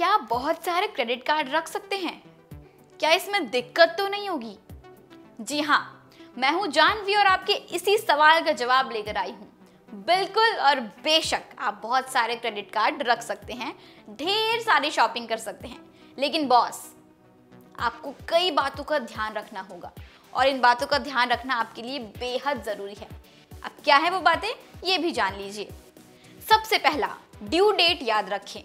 क्या बहुत सारे क्रेडिट कार्ड रख सकते हैं? क्या इसमें दिक्कत तो नहीं होगी? जी हाँ, मैं हूँ जानवी और आपके इसी सवाल का जवाब लेकर आई हूँ। बिल्कुल और बेशक आप बहुत सारे क्रेडिट कार्ड रख सकते हैं, ढेर सारी शॉपिंग कर सकते हैं, लेकिन बॉस आपको कई बातों का ध्यान रखना होगा और इन बातों का ध्यान रखना आपके लिए बेहद ज़रूरी है। अब क्या है वो बातें, ये भी जान लीजिए। सबसे पहला, ड्यू डेट याद रखें।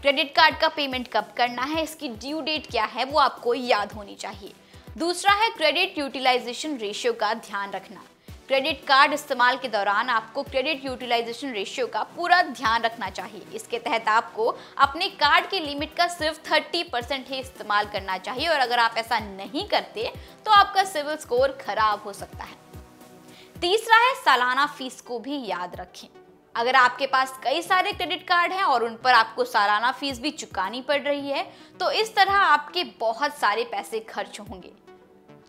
क्रेडिट कार्ड का पेमेंट कब करना है, इसकी ड्यू डेट क्या है वो आपको याद होनी चाहिए। दूसरा है क्रेडिट यूटिलाइजेशन रेशियो का ध्यान रखना। क्रेडिट कार्ड इस्तेमाल के दौरान आपको क्रेडिट यूटिलाइजेशन रेशियो का पूरा ध्यान रखना चाहिए। इसके तहत आपको अपने कार्ड की लिमिट का सिर्फ 30% ही इस्तेमाल करना चाहिए और अगर आप ऐसा नहीं करते तो आपका सिविल स्कोर खराब हो सकता है। तीसरा है सालाना फीस को भी याद रखें। अगर आपके पास कई सारे क्रेडिट कार्ड हैं और उन पर आपको सालाना फीस भी चुकानी पड़ रही है तो इस तरह आपके बहुत सारे पैसे खर्च होंगे,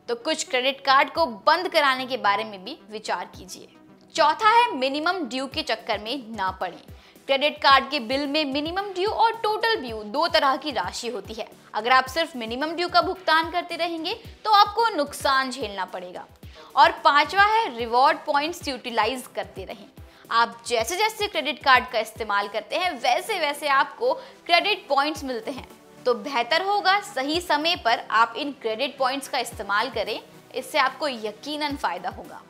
तो कुछ क्रेडिट कार्ड को बंद कराने के बारे में भी विचार कीजिए। चौथा है मिनिमम ड्यू के चक्कर में ना पड़ें। क्रेडिट कार्ड के बिल में मिनिमम ड्यू और टोटल ड्यू दो तरह की राशि होती है। अगर आप सिर्फ मिनिमम ड्यू का भुगतान करते रहेंगे तो आपको नुकसान झेलना पड़ेगा। और पांचवा है रिवॉर्ड पॉइंट्स यूटिलाइज करते रहें। आप जैसे जैसे क्रेडिट कार्ड का इस्तेमाल करते हैं वैसे वैसे आपको क्रेडिट पॉइंट्स मिलते हैं, तो बेहतर होगा सही समय पर आप इन क्रेडिट पॉइंट्स का इस्तेमाल करें। इससे आपको यकीनन फायदा होगा।